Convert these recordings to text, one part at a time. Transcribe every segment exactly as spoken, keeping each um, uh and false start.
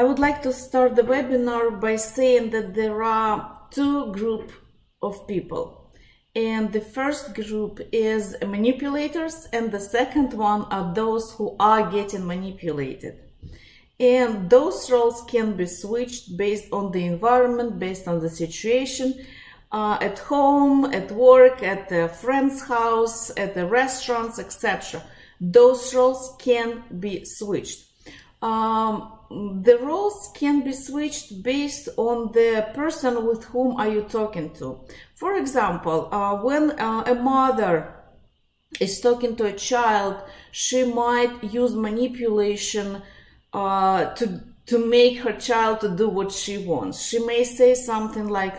I would like to start the webinar by saying that there are two groups of people, and the first group is manipulators and the second one are those who are getting manipulated. And those roles can be switched based on the environment, based on the situation, uh, at home, at work, at a friend's house, at the restaurants, et cetera. Those roles can be switched. Um, The roles can be switched based on the person with whom are you talking to. For example, uh, when uh, a mother is talking to a child, she might use manipulation uh, to, to make her child to do what she wants. She may say something like,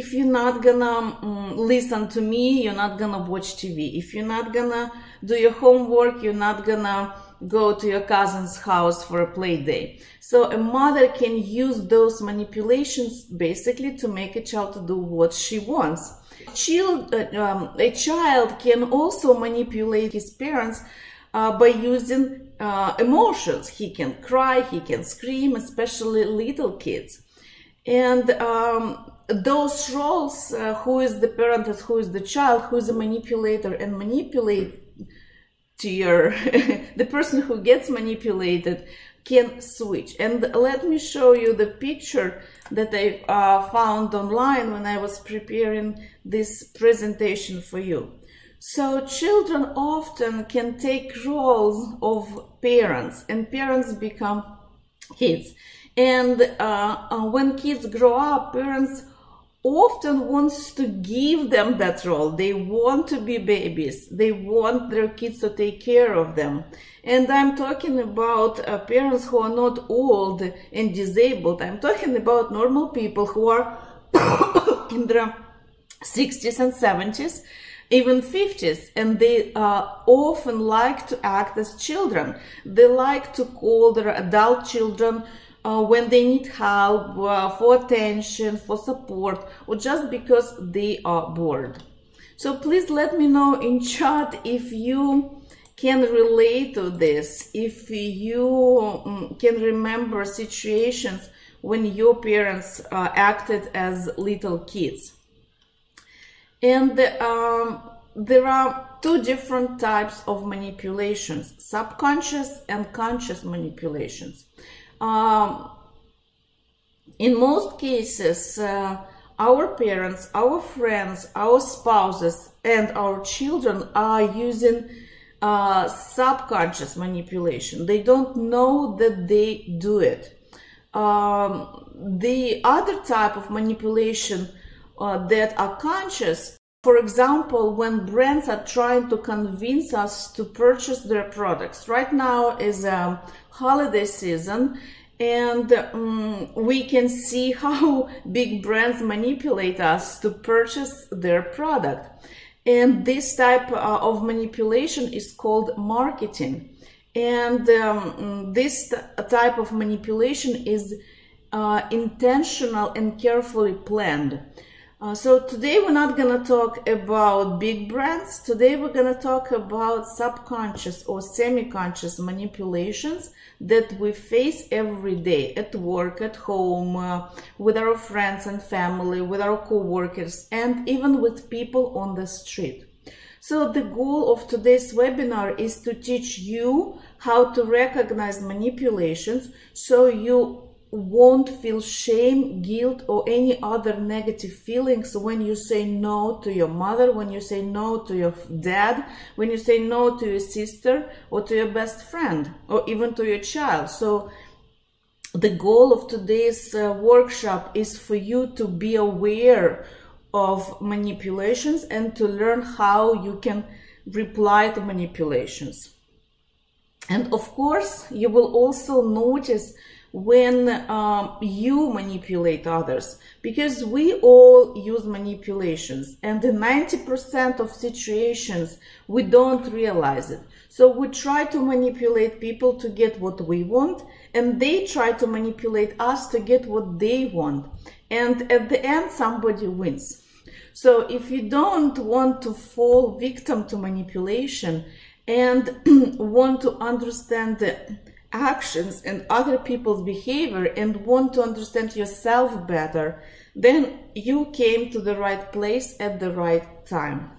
if you're not gonna um, listen to me, you're not gonna watch T V. If you're not gonna do your homework, you're not gonna go to your cousin's house for a play day. So a mother can use those manipulations basically to make a child to do what she wants. Child, uh, um, a child can also manipulate his parents uh, by using uh, emotions. He can cry, he can scream, especially little kids. And um, those roles, uh, who is the parent and who is the child, who is a manipulator and manipulate, the person who gets manipulated can switch. And let me show you the picture that I uh, found online when I was preparing this presentation for you. So children often can take roles of parents and parents become kids. And uh, when kids grow up, parents often wants to give them that role. They want to be babies. They want their kids to take care of them. And I'm talking about uh, parents who are not old and disabled. I'm talking about normal people who are in their sixties and seventies, even fifties, and they uh, often like to act as children. They like to call their adult children Uh, when they need help, uh, for attention, for support, or just because they are bored. So please let me know in chat if you can relate to this, if you um, can remember situations when your parents uh, acted as little kids. And um, there are two different types of manipulations, subconscious and conscious manipulations. Um, in most cases, uh, our parents, our friends, our spouses, and our children are using uh, subconscious manipulation. They don't know that they do it. Um, the other type of manipulation uh, that are conscious, for example, when brands are trying to convince us to purchase their products. Right now is a holiday season, and um, we can see how big brands manipulate us to purchase their product. And this type uh, of manipulation is called marketing. And um, this type of manipulation is uh, intentional and carefully planned. Uh, so today we're not going to talk about big brands. Today we're going to talk about subconscious or semi-conscious manipulations that we face every day at work, at home, uh, with our friends and family, with our co-workers, and even with people on the street. So the goal of today's webinar is to teach you how to recognize manipulations so you won't feel shame, guilt, or any other negative feelings when you say no to your mother, when you say no to your dad, when you say no to your sister or to your best friend or even to your child. So the goal of today's uh, workshop is for you to be aware of manipulations and to learn how you can reply to manipulations. And of course, you will also notice when um, you manipulate others, because we all use manipulations, and in ninety percent of situations we don't realize it. So we try to manipulate people to get what we want, and they try to manipulate us to get what they want, and at the end somebody wins. So if you don't want to fall victim to manipulation and want to understand the actions and other people's behavior and want to understand yourself better, then you came to the right place at the right time.